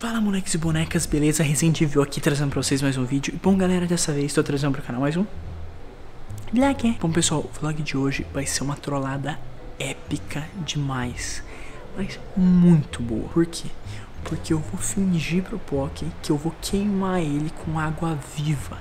Fala moleques e bonecas, beleza? Rezendeevil aqui trazendo pra vocês mais um vídeo. E bom galera, dessa vez tô trazendo pro canal mais um vlog. Bom pessoal, o vlog de hoje vai ser uma trollada épica demais, mas muito boa. Por quê? Porque eu vou fingir pro Pokey que eu vou queimar ele com água viva.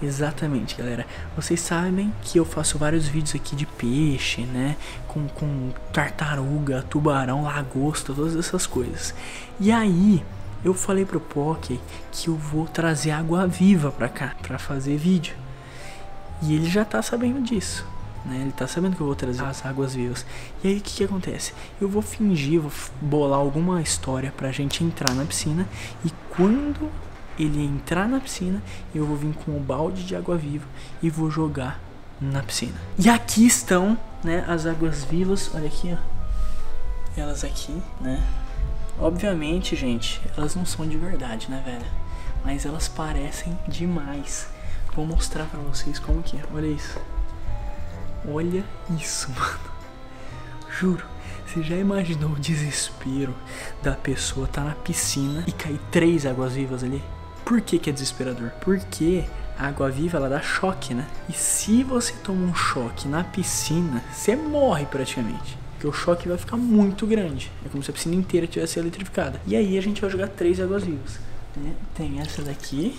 Exatamente galera, vocês sabem que eu faço vários vídeos aqui de peixe, né, com tartaruga, tubarão, lagosta, todas essas coisas. E aí eu falei pro Pokey que eu vou trazer água viva pra cá, pra fazer vídeo. E ele já tá sabendo disso, né? Ele tá sabendo que eu vou trazer as águas vivas. E aí o que que acontece? Eu vou fingir, vou bolar alguma história pra gente entrar na piscina. E quando ele entrar na piscina, eu vou vir com um balde de água viva e vou jogar na piscina. E aqui estão, né, as águas vivas. Olha aqui, ó. Elas aqui, né? Obviamente, gente, elas não são de verdade, né, velho? Mas elas parecem demais. Vou mostrar pra vocês como que é. Olha isso. Olha isso, mano. Juro. Você já imaginou o desespero da pessoa tá na piscina e cair 3 águas vivas ali? Por que que é desesperador? Porque a água viva, ela dá choque, né? E se você toma um choque na piscina, você morre praticamente. Porque o choque vai ficar muito grande. É como se a piscina inteira tivesse eletrificada. E aí a gente vai jogar 3 águas vivas, né? Tem essa daqui,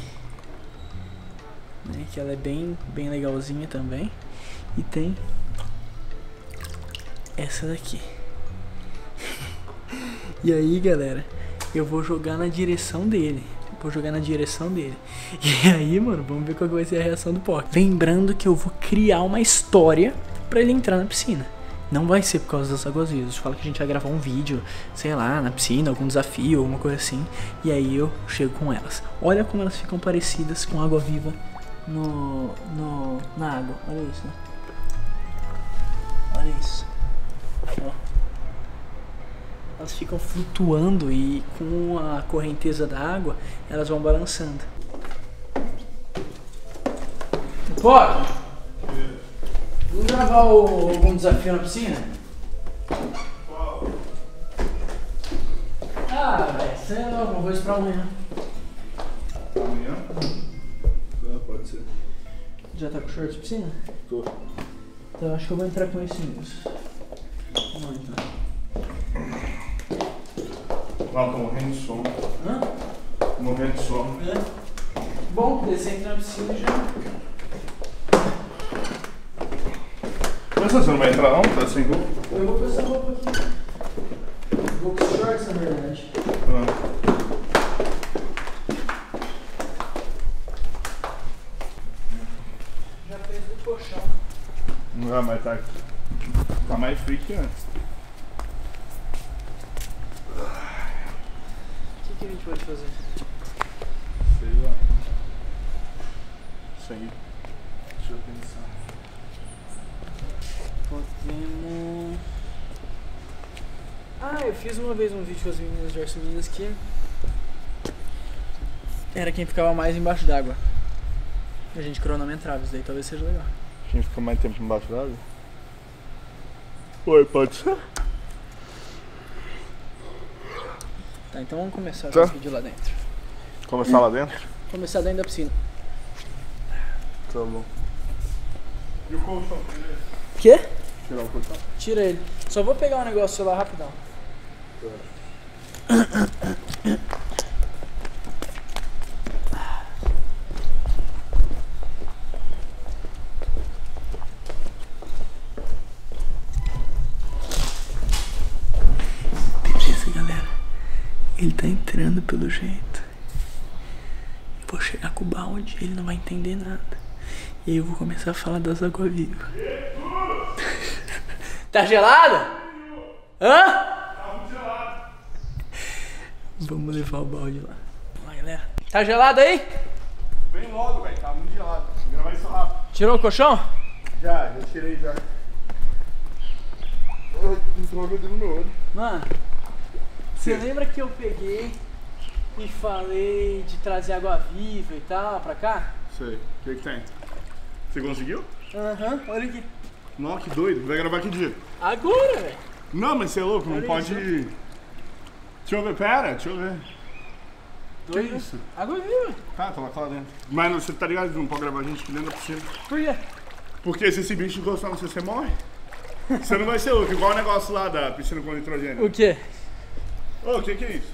né? Que ela é bem legalzinha também. E tem essa daqui. E aí galera, eu vou jogar na direção dele. E aí, mano, vamos ver qual vai ser a reação do Pokey. Lembrando que eu vou criar uma história pra ele entrar na piscina. Não vai ser por causa das águas vivas. Fala que a gente vai gravar um vídeo, sei lá, na piscina, algum desafio, alguma coisa assim. E aí eu chego com elas. Olha como elas ficam parecidas com água viva na água. Olha isso, né? Olha isso. Ó. Elas ficam flutuando e com a correnteza da água, elas vão balançando. Pô! Vamos gravar algum desafio na piscina? Qual? Ah, velho, sei lá, alguma coisa pra amanhã. Amanhã? Ah, pode ser. Já tá com short de piscina? Tô. Então acho que eu vou entrar com esse mesmo. Vamos lá então. Lá, tô morrendo de sono. Hã? Tô morrendo de sono. É. Bom, descendo na piscina já. Você não vai entrar não? Tá sem roupa? Eu vou com essa roupa aqui. Vou com shorts, na verdade. Já fez o colchão. Ah, mas tá mais frio que antes. O que a gente pode fazer? Sei lá. Isso aí. Deixa eu pensar. Podemos... Ah, eu fiz uma vez um vídeo com as meninas de Arsonimas que era quem ficava mais embaixo d'água. A gente cronometrava isso daí, talvez seja legal. Quem ficou mais tempo embaixo d'água? Oi, pode ser? Tá, então vamos começar tá. Esse vídeo lá dentro. Começar lá dentro? Começar dentro da piscina. Tá bom. E o colchão? Quê? Tirar o colchão? Tira ele. Só vou pegar um negócio lá rapidão. É. Beleza, galera. Ele tá entrando pelo jeito. Eu vou chegar com o balde, ele não vai entender nada. E aí eu vou começar a falar das águas vivas. Tá gelada? Hã? Tá muito gelada. Vamos levar o balde lá. Vamos lá, galera. Tá gelado aí? Vem logo, velho. Tá muito gelado. Vou gravar isso rápido. Tirou o colchão? Já tirei já. Entrou uma no meu olho. Mano, você lembra que eu peguei e falei de trazer água viva e tal pra cá? Sei. O que tem? Você conseguiu? Aham, olha aqui. Nossa, que doido. Vai gravar que dia? Agora, velho. Não, mas você é louco, não pode... Deixa eu ver, pera, deixa eu ver. 2. Que isso? Água viva. Tá, coloca lá dentro. Mas você tá ligado? Não pode gravar a gente aqui dentro da piscina. Por quê? Porque se esse bicho encostar no você morre. Você não vai ser outro, igual o negócio lá da piscina com nitrogênio. O quê? Ô, o que que é isso?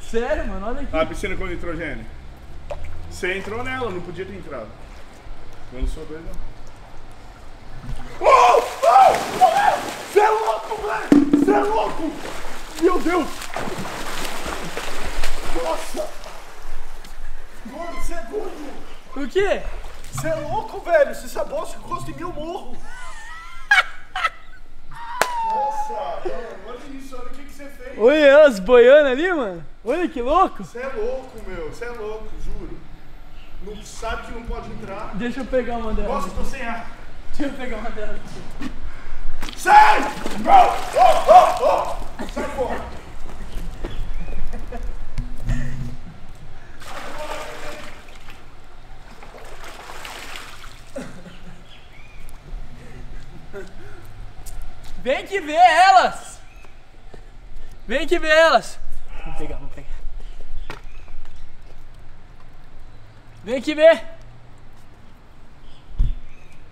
Sério, mano? Olha aqui. A piscina com nitrogênio. Você entrou nela, não podia ter entrado. Eu não sou doido, não. Oh! Oh! Você é louco, velho! Você é louco! Meu Deus! Nossa! Gordo, você é gordo! O quê? Você é louco, velho! Se essa bosta encosta em mim, eu morro! Nossa, mano, olha isso, olha o que que você fez! Olha elas boiando ali, mano! Olha que louco! Você é louco, meu! Você é louco, juro! Não sabe que não pode entrar! Deixa eu pegar uma delas! Nossa, tô sem ar! Deixa eu pegar uma delas! Sai! Oh! Sai fora! Vem que vê elas! Vem que vê elas! Vamos pegar, vamos pegar. Vem que vê!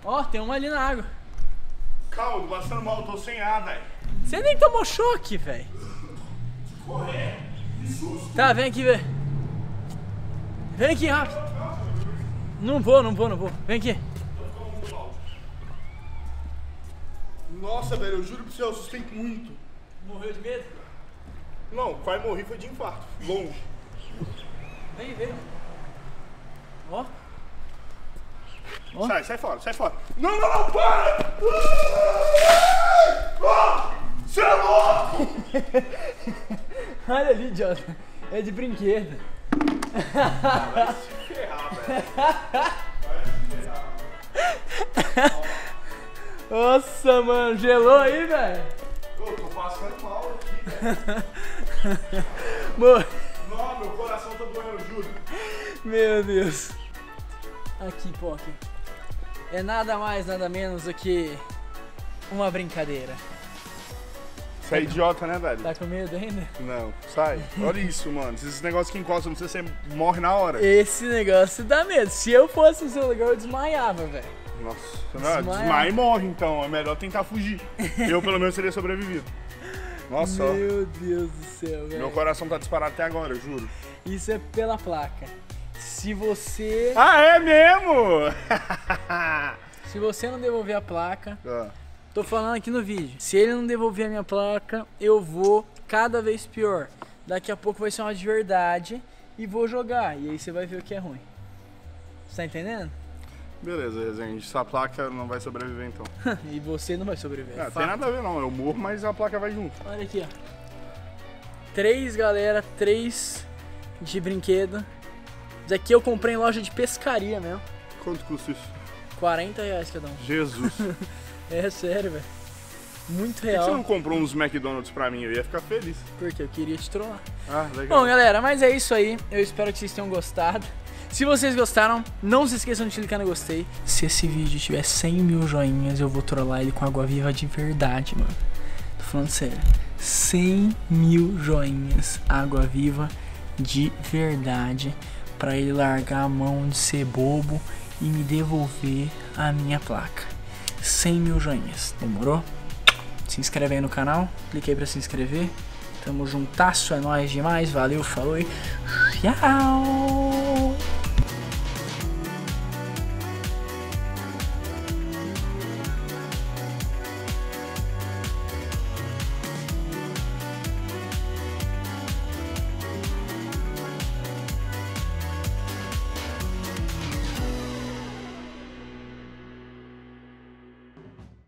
Ó, tem uma ali na água. Calma, bastando mal, eu tô sem ar, velho. Você nem tomou choque, velho. Corre, que susto. Tá, vem aqui ver. Vem aqui rápido. Não vou. Vem aqui. Nossa, velho, eu juro pra você, eu assustei muito. Morreu de medo? Não, quase morri, foi de infarto. Longe. Vem, vem. Ó. Oh. Sai fora. Não, para! Você é louco! Olha ali, Jonathan. É de brinquedo. Vai se ferrar, velho. Nossa, mano. Gelou aí, velho? Eu tô passando mal aqui, velho. Não, meu coração tá doendo, juro. Meu Deus. Aqui, Pokey. É nada mais, nada menos do que uma brincadeira. Você é idiota, né, velho? Tá com medo ainda? Não, sai. Olha isso, mano. Esses negócios que encostam, você morre na hora. Esse negócio dá medo. Se eu fosse no seu lugar, eu desmaiava, velho. Nossa, desmaia e morre, então. É melhor tentar fugir. Eu, pelo menos, seria sobrevivido. Nossa. Meu Deus do céu, velho. Meu coração tá disparado até agora, eu juro. Isso é pela placa. Se você... Ah, é mesmo? Se você não devolver a placa... Ah. Tô falando aqui no vídeo. Se ele não devolver a minha placa, eu vou cada vez pior. Daqui a pouco vai ser uma de verdade e vou jogar. E aí você vai ver o que é ruim. Você tá entendendo? Beleza, Rezende. Sua placa não vai sobreviver, então. E você não vai sobreviver. Não, tem nada a ver, não. Eu morro, mas a placa vai junto. Olha aqui, ó. 3, galera. 3 de brinquedo. Isso aqui eu comprei em loja de pescaria mesmo. Quanto custa isso? 40 reais cada um. Jesus. É sério, velho. Muito real. Por que você não comprou uns McDonald's pra mim? Eu ia ficar feliz. Porque eu queria te trollar. Ah, legal. Bom, galera, mas é isso aí. Eu espero que vocês tenham gostado. Se vocês gostaram, não se esqueçam de clicar no gostei. Se esse vídeo tiver 100 mil joinhas, eu vou trollar ele com água viva de verdade, mano. Tô falando sério. 100 mil joinhas, água viva de verdade. Pra ele largar a mão de ser bobo e me devolver a minha placa. 100 mil joinhas, demorou? Se inscreve aí no canal, clica aí pra se inscrever. Tamo juntasso, é nóis demais, valeu, falou e tchau!